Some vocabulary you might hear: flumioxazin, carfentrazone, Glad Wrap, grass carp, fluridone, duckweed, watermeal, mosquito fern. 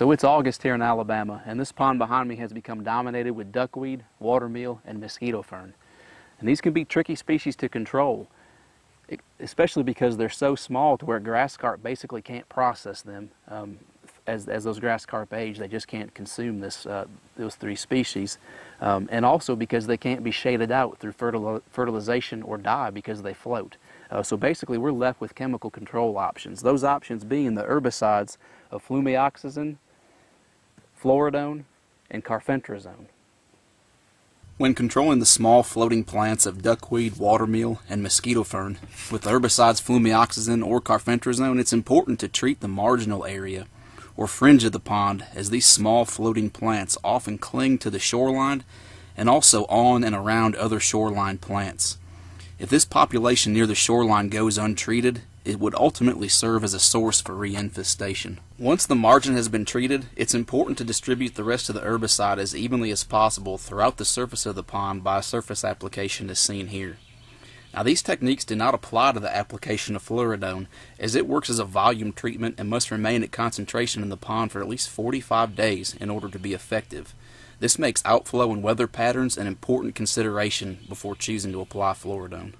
So it's August here in Alabama, and this pond behind me has become dominated with duckweed, watermeal, and mosquito fern. And these can be tricky species to control, especially because they're so small to where grass carp basically can't process them. As those grass carp age, they just can't consume those three species. And also because they can't be shaded out through fertilization or die because they float. So basically we're left with chemical control options. Those options being the herbicides of flumioxazin, fluridone, and carfentrazone. When controlling the small floating plants of duckweed, watermeal, and mosquito fern, with herbicides flumioxazin or carfentrazone, it's important to treat the marginal area or fringe of the pond, as these small floating plants often cling to the shoreline and also on and around other shoreline plants. If this population near the shoreline goes untreated, it would ultimately serve as a source for reinfestation. Once the margin has been treated, it's important to distribute the rest of the herbicide as evenly as possible throughout the surface of the pond by a surface application as seen here. Now, these techniques do not apply to the application of fluoridone, as it works as a volume treatment and must remain at concentration in the pond for at least 45 days in order to be effective. This makes outflow and weather patterns an important consideration before choosing to apply fluoridone.